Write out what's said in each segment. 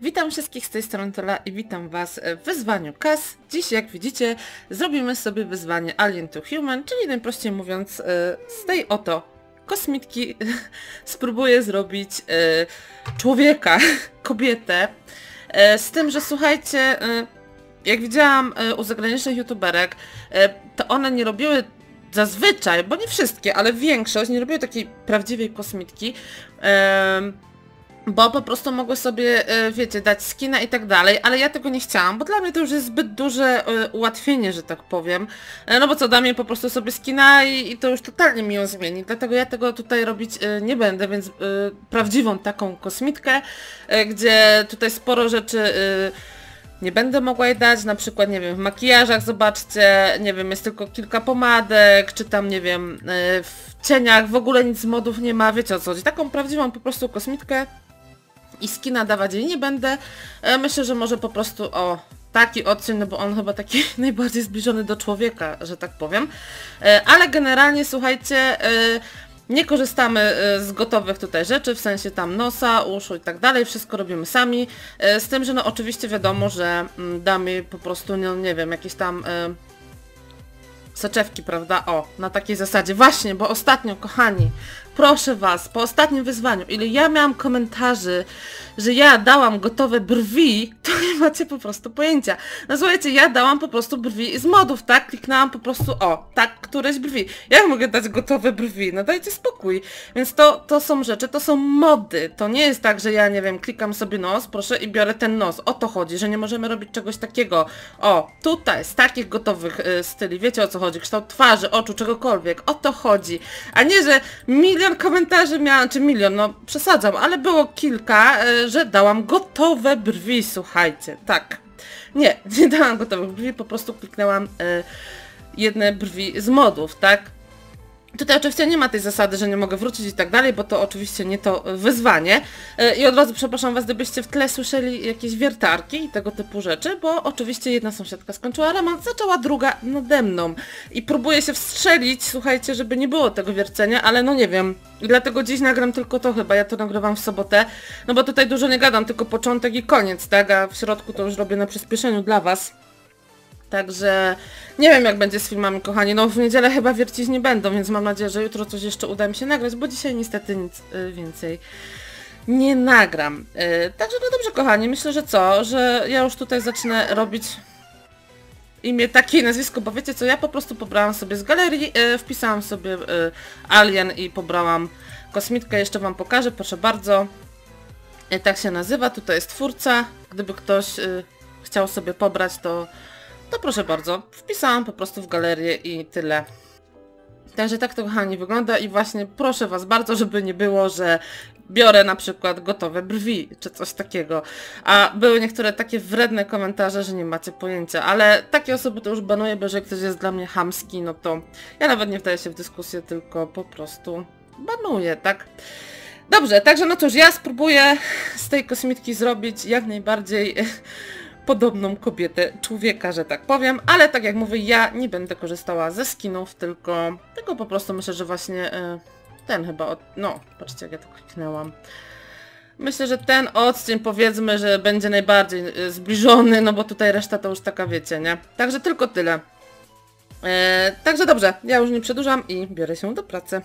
Witam wszystkich z tej strony Tola i witam Was w wyzwaniu KAS. Dziś, jak widzicie, zrobimy sobie wyzwanie Alien to Human, czyli najprościej mówiąc z tej oto kosmitki spróbuję zrobić człowieka, kobietę. Z tym, że słuchajcie, jak widziałam u zagranicznych youtuberek, to one nie robiły zazwyczaj, bo nie wszystkie, ale większość nie robiły takiej prawdziwej kosmitki, bo po prostu mogły sobie, wiecie, dać skina i tak dalej, ale ja tego nie chciałam, bo dla mnie to już jest zbyt duże ułatwienie, że tak powiem. No bo co, da mnie po prostu sobie skina i to już totalnie mi ją zmieni, dlatego ja tego tutaj robić nie będę, więc prawdziwą taką kosmitkę, gdzie tutaj sporo rzeczy nie będę mogła jej dać, na przykład, nie wiem, w makijażach, zobaczcie, nie wiem, jest tylko kilka pomadek, czy tam, nie wiem, w cieniach w ogóle nic z modów nie ma, wiecie o co chodzi. Taką prawdziwą po prostu kosmitkę i skina dawać jej nie będę. Myślę, że może po prostu o taki odcień, no bo on chyba taki najbardziej zbliżony do człowieka, że tak powiem. Ale generalnie, słuchajcie, nie korzystamy z gotowych tutaj rzeczy, w sensie tam nosa, uszu i tak dalej, wszystko robimy sami. Z tym, że no oczywiście wiadomo, że damy po prostu, no nie wiem, jakieś tam soczewki, prawda? O, na takiej zasadzie. Właśnie, bo ostatnio, kochani, proszę Was, po ostatnim wyzwaniu, ile ja miałam komentarzy, że ja dałam gotowe brwi, to nie macie po prostu pojęcia. No słuchajcie, ja dałam po prostu brwi z modów, tak? Kliknęłam po prostu, o, tak, któreś brwi. Jak mogę dać gotowe brwi? No dajcie spokój. Więc to są rzeczy, to są mody. To nie jest tak, że ja, nie wiem, klikam sobie nos, proszę, i biorę ten nos. O to chodzi, że nie możemy robić czegoś takiego. O, tutaj, z takich gotowych styli, wiecie o co chodzi, kształt twarzy, oczu, czegokolwiek. O to chodzi. A nie, że milion komentarzy miałam, czy milion, no przesadzam, ale było kilka, że dałam gotowe brwi, słuchajcie, tak. Nie, nie dałam gotowych brwi, po prostu kliknęłam jedne brwi z modów, tak. Tutaj oczywiście nie ma tej zasady, że nie mogę wrócić i tak dalej, bo to oczywiście nie to wyzwanie. I od razu przepraszam Was, gdybyście w tle słyszeli jakieś wiertarki i tego typu rzeczy, bo oczywiście jedna sąsiadka skończyła remont, zaczęła druga nade mną. I próbuję się wstrzelić, słuchajcie, żeby nie było tego wiercenia, ale no nie wiem. I dlatego dziś nagram tylko to chyba, ja to nagrywam w sobotę, no bo tutaj dużo nie gadam, tylko początek i koniec, tak? A w środku to już robię na przyspieszeniu dla Was. Także nie wiem, jak będzie z filmami, kochani, no w niedzielę chyba wiercić nie będą, więc mam nadzieję, że jutro coś jeszcze uda mi się nagrać, bo dzisiaj niestety nic więcej nie nagram. Także no dobrze, kochani, myślę, że co, że ja już tutaj zacznę robić imię, takie nazwisko, bo wiecie co, ja po prostu pobrałam sobie z galerii, wpisałam sobie Alien i pobrałam kosmitkę, jeszcze Wam pokażę, proszę bardzo. Tak się nazywa, tutaj jest twórca, gdyby ktoś chciał sobie pobrać, to proszę bardzo, wpisałam po prostu w galerię i tyle. Także tak to, kochani, wygląda i właśnie proszę Was bardzo, żeby nie było, że biorę na przykład gotowe brwi czy coś takiego. A były niektóre takie wredne komentarze, że nie macie pojęcia, ale takie osoby to już banuję, bo jeżeli ktoś jest dla mnie chamski, no to ja nawet nie wdaję się w dyskusję, tylko po prostu banuję, tak? Dobrze, także no cóż, ja spróbuję z tej kosmitki zrobić jak najbardziej podobną kobietę, człowieka, że tak powiem, ale tak jak mówię, ja nie będę korzystała ze skinów, tylko po prostu myślę, że właśnie ten chyba, no, patrzcie, jak ja to kliknęłam. Myślę, że ten odcień, powiedzmy, że będzie najbardziej zbliżony, no bo tutaj reszta to już taka, wiecie, nie? Także tylko tyle. Także dobrze, ja już nie przedłużam i biorę się do pracy.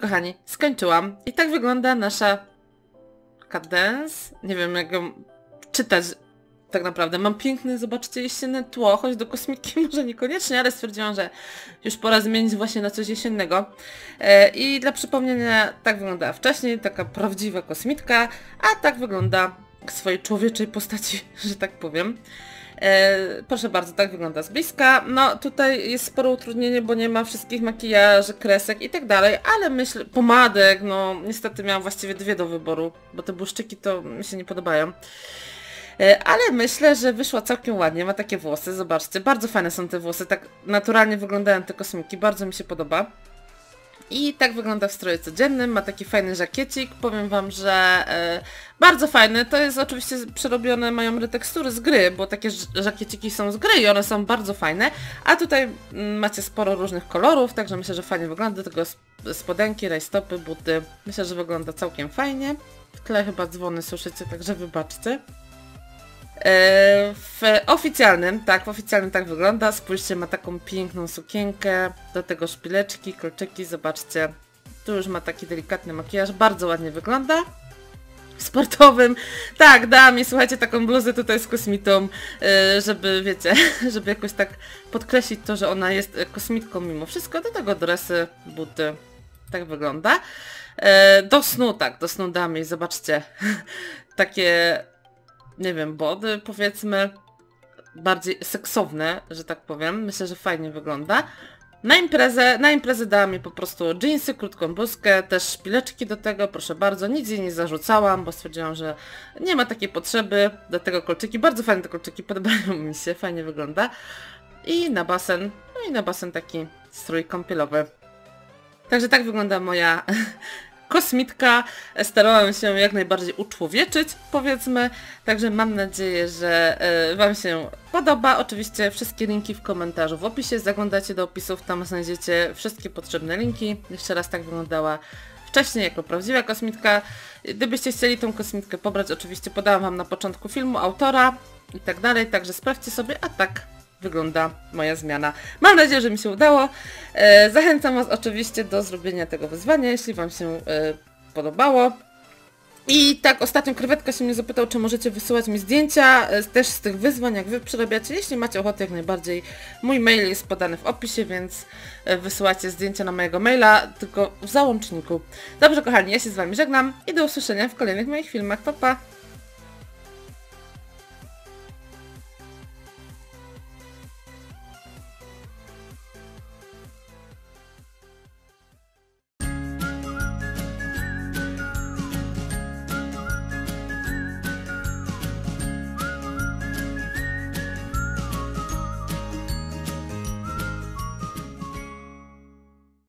Kochani, skończyłam. I tak wygląda nasza kadens. Nie wiem, jak ją czytać tak naprawdę. Mam piękne, zobaczcie, jesienne tło, choć do kosmiki może niekoniecznie, ale stwierdziłam, że już pora zmienić właśnie na coś jesiennego. I dla przypomnienia, tak wyglądała wcześniej, taka prawdziwa kosmitka, a tak wygląda w swojej człowieczej postaci, że tak powiem. Proszę bardzo, tak wygląda z bliska. No tutaj jest sporo utrudnienie, bo nie ma wszystkich makijaży, kresek i tak dalej, ale myślę, pomadek, no niestety miałam właściwie 2 do wyboru, bo te błyszczyki to mi się nie podobają. Ale myślę, że wyszła całkiem ładnie, ma takie włosy, zobaczcie, bardzo fajne są te włosy, tak naturalnie wyglądają te kosmiki, bardzo mi się podoba. I tak wygląda w stroju codziennym, ma taki fajny żakiecik, powiem wam, że bardzo fajny, to jest oczywiście przerobione, mają retekstury z gry, bo takie żakieciki są z gry i one są bardzo fajne, a tutaj macie sporo różnych kolorów, także myślę, że fajnie wygląda, do tego spodenki, rajstopy, buty, myślę, że wygląda całkiem fajnie. W tle chyba dzwony słyszycie, także wybaczcie. W oficjalnym tak wygląda, spójrzcie, ma taką piękną sukienkę, do tego szpileczki, kolczyki, zobaczcie, tu już ma taki delikatny makijaż, bardzo ładnie wygląda. W sportowym, tak, dała mi, słuchajcie, taką bluzę tutaj z kosmitą, żeby, wiecie, żeby jakoś tak podkreślić to, że ona jest kosmitką mimo wszystko, do tego dresy, buty. Tak wygląda. Do snu, tak, do snu dała mi, zobaczcie, takie, nie wiem, body, powiedzmy, bardziej seksowne, że tak powiem. Myślę, że fajnie wygląda. Na imprezę dała mi po prostu dżinsy, krótką bluzkę, też szpileczki do tego, proszę bardzo. Nic jej nie zarzucałam, bo stwierdziłam, że nie ma takiej potrzeby. Do tego kolczyki, bardzo fajne te kolczyki, podobają mi się, fajnie wygląda. I na basen, no i na basen taki strój kąpielowy. Także tak wygląda moja kosmitka, starałam się jak najbardziej uczłowieczyć, powiedzmy, także mam nadzieję, że wam się podoba. Oczywiście wszystkie linki w komentarzu, w opisie, zaglądajcie do opisów, tam znajdziecie wszystkie potrzebne linki. Jeszcze raz, tak wyglądała wcześniej jako prawdziwa kosmitka. Gdybyście chcieli tą kosmitkę pobrać, oczywiście podałam wam na początku filmu autora i tak dalej, także sprawdźcie sobie, a tak wygląda moja zmiana. Mam nadzieję, że mi się udało. Zachęcam was oczywiście do zrobienia tego wyzwania, jeśli wam się podobało. I tak ostatnio Krewetka się mnie zapytał, czy możecie wysyłać mi zdjęcia też z tych wyzwań, jak wy przerabiacie. Jeśli macie ochotę, jak najbardziej. Mój mail jest podany w opisie, więc wysyłacie zdjęcia na mojego maila, tylko w załączniku. Dobrze kochani, ja się z wami żegnam i do usłyszenia w kolejnych moich filmach. Pa, pa!